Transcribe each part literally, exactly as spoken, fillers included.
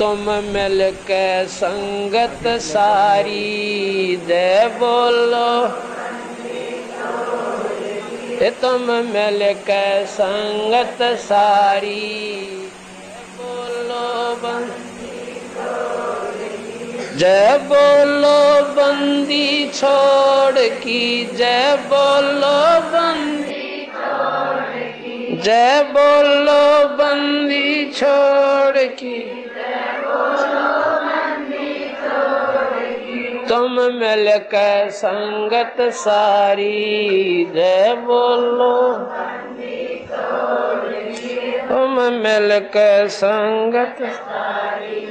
तुम मिलके संगत सारी दे बोलो, तुम मिलके संगत सारी बोलो बंदी, जय बोलो बंदी छोड़ की, जय बोलो बंदी, जय बोलो बंदी छोड़ की, तुम मिलके संगत सारी जय बोलो, तुम मिलके संगत सारी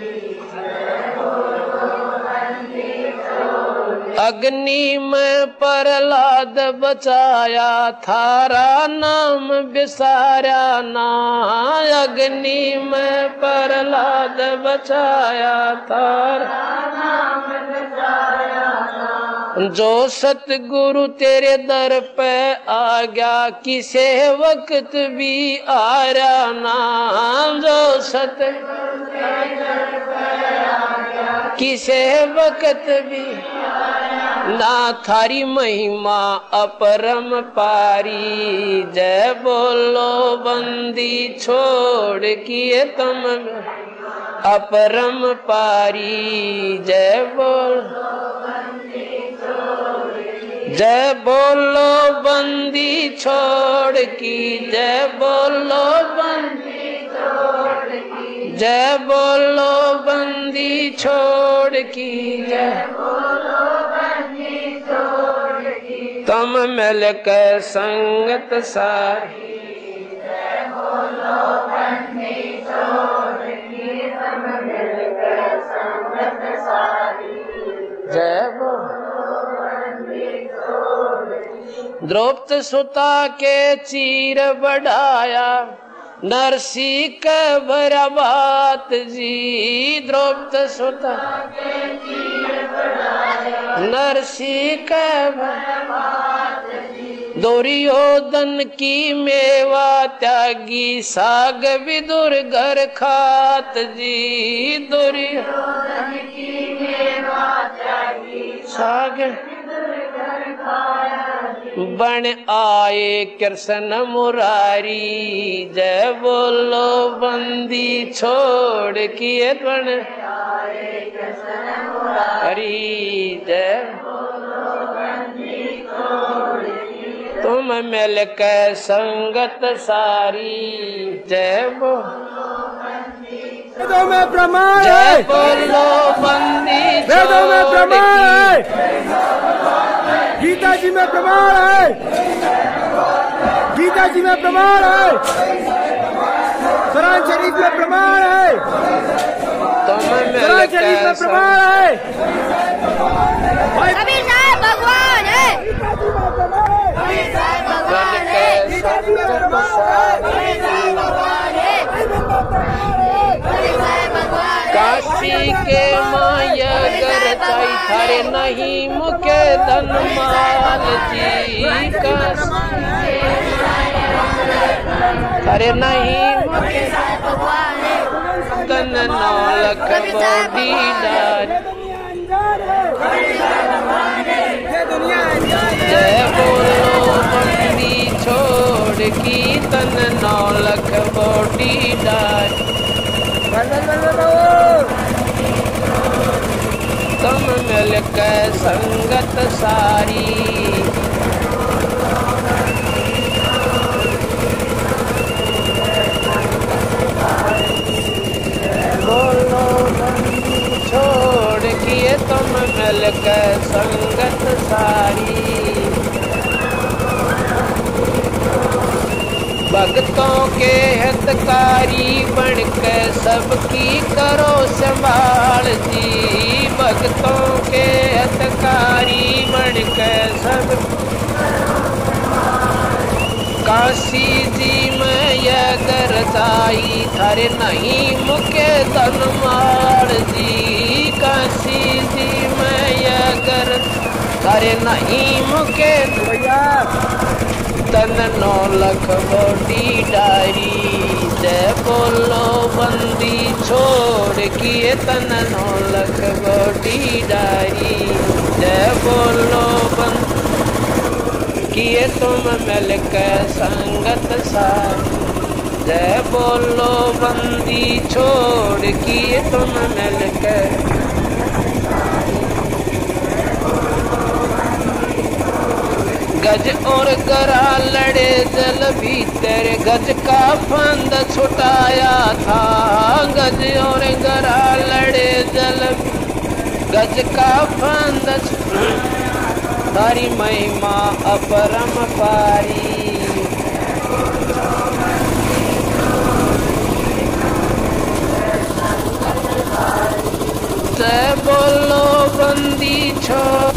अग्नि में प्रहलाद बचाया, थारा नाम बिसारा ना, अग्नि में प्रहलाद बचाया, थारा नाम बिसारा ना। जो सतगुरु तेरे दर पे आ गया, किसे वक्त भी आरा ना, जो सतगुरु तेरे दर पे आ गया, किसे वक्त भी ना। थारी महिमा अपरम पारी, जय बोलो बंदी छोड़ किए, तुम अपरम पारी जय बोलो, जय बोलो बंदी छोड़ की, जय बोलो बंदी छोड़ की, जय बोलो बंदी छोड़ की, जय बोलो, तुम मिलके संगत सारी जय बोलो बंदी छोड़ की, तुम मिलके संगत सारी जय बोलो बंदी छोड़। द्रौपद सुता के चीर बढ़ाया, नरसी के भरा बात जी, द्रौपद सुता के चीर बढ़ाया, नरसी का दुर्योधन की मेवा त्यागी, साग विदुर घर खात जी, दुर्योधन की मेवा त्यागी, साग बन आए कृष्ण मुरारी, जय बोलो बंदी छोड़ किए, बन आए कृष्ण मुरारी जय बोलो बंदी छोड़ की, तुम मिलके संगत सारी जय बोलो बंदी, वेदों में प्रमाण जय बोलो बंदी, वेदों में प्रमाण है, गीता जी में प्रमाण है, गीता जी में प्रमाण है, कुरान शरीफ में प्रमाण है, कुरान शरीफ में प्रमाण है, कबीर साहब भगवान है, कबीर साहब भगवान है, गीता जी में प्रमाण है, काशी के माया करताई थारे नहीं मुके धन माल जी, काशी थारे नहीं मुके धन नालक बोधी डार, जय बोलो बंदी छोड़ की, तन नालक बोधी डार, तुम मिलके संगत सारी, बोलो बंदी छोड़ किए, तुम मिलके संगत सारी, भक्तों के हितकारी बनके सबकी करो संभाल जी, भक्तों के हितकारी बनके सब, काशी जी में यह गरजाई थारे नहीं मुके धन माल जी, काशी जी में यह गर थारे नहीं मुके तन नौ लख बोटी डारी, जय बोलो बंदी छोड़ किए तन नौलख गोटी डारी जय बोलो बन किए तुम मिल के संगत सारी जय बोलो बंदी छोड़ किए तुम मिल के गज और करा लड़े जल भीतर गज का फंद छुटाया था गज और करा लड़े जल गज का फंद तारी महिमा अपरम पारी जय बोलो बंदी छो।